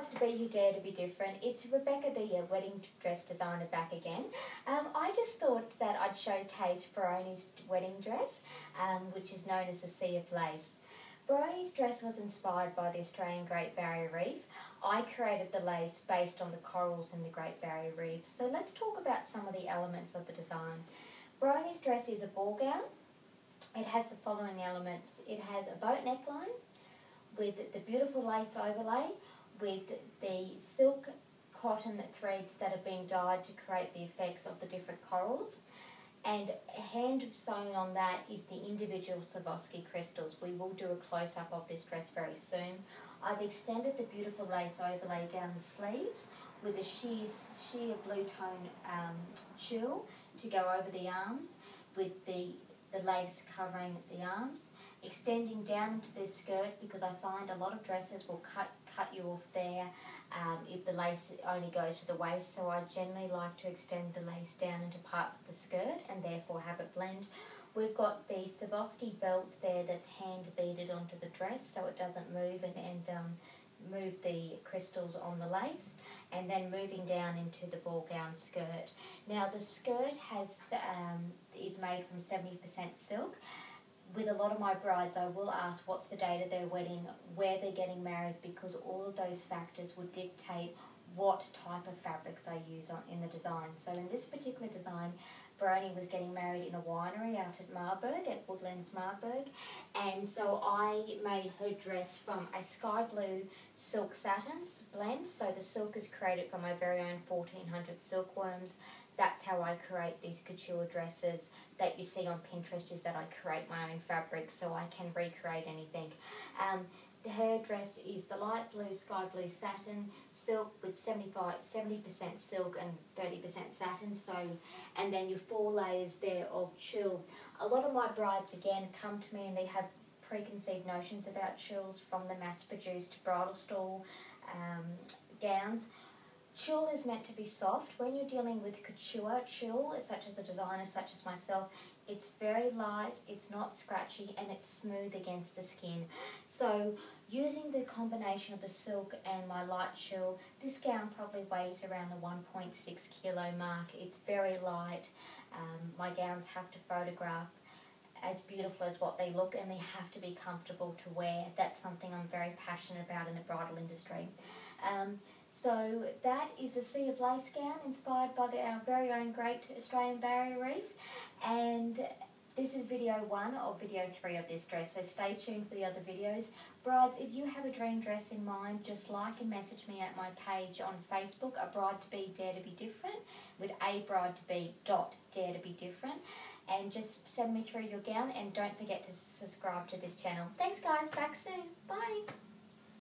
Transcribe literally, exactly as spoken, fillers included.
Bride To Be, You Dare To Be Different. It's Rebecca the uh, wedding dress designer back again. Um, I just thought that I'd showcase Brony's wedding dress, um, which is known as the Sea of Lace. Brony's dress was inspired by the Australian Great Barrier Reef. I created the lace based on the corals in the Great Barrier Reef. So let's talk about some of the elements of the design. Brony's dress is a ball gown. It has the following elements. It has a boat neckline with the beautiful lace overlay, with the silk cotton threads that have been dyed to create the effects of the different corals. And hand sewn on that is the individual Swarovski crystals. We will do a close-up of this dress very soon. I've extended the beautiful lace overlay down the sleeves with a sheer, sheer blue tone um, tulle to go over the arms, with the, the lace covering the arms, extending down into the skirt, because I find a lot of dresses will cut, cut you off there um, if the lace only goes to the waist, so I generally like to extend the lace down into parts of the skirt and therefore have it blend. We've got the Swarovski belt there that's hand beaded onto the dress so it doesn't move and, and um, move the crystals on the lace, and then moving down into the ball gown skirt. Now the skirt has um, is made from seventy percent silk. With a lot of my brides, I will ask what's the date of their wedding, where they're getting married, because all of those factors will dictate what type of fabrics I use on, in the design. So in this particular design, Brony was getting married in a winery out at Marburg, at Woodlands Marburg, and so I made her dress from a sky blue silk satin blend. So the silk is created from my very own fourteen hundred silkworms. That's how I create these couture dresses that you see on Pinterest, is that I create my own fabric so I can recreate anything. Um, her dress is the light blue, sky blue satin silk with seventy-five, seventy percent silk and thirty percent satin, so, and then your four layers there of tulle. A lot of my brides, again, come to me and they have preconceived notions about tulles from the mass-produced bridal stall um, gowns. Tulle is meant to be soft. When you're dealing with couture tulle, such as a designer such as myself, it's very light, it's not scratchy, and it's smooth against the skin. So using the combination of the silk and my light tulle, this gown probably weighs around the one point six kilo mark. It's very light. Um, my gowns have to photograph as beautiful as what they look, and they have to be comfortable to wear. That's something I'm very passionate about in the bridal industry. Um, So that is a Sea of Lace gown inspired by the, our very own Great Australian Barrier Reef, and this is video one of video three of this dress, so stay tuned for the other videos. Brides, if you have a dream dress in mind, just like and message me at my page on Facebook, A Bride To Be, Dare To Be Different, with A Bride To Be dot Dare To Be Different, and just send me through your gown, and don't forget to subscribe to this channel. Thanks guys, back soon, bye!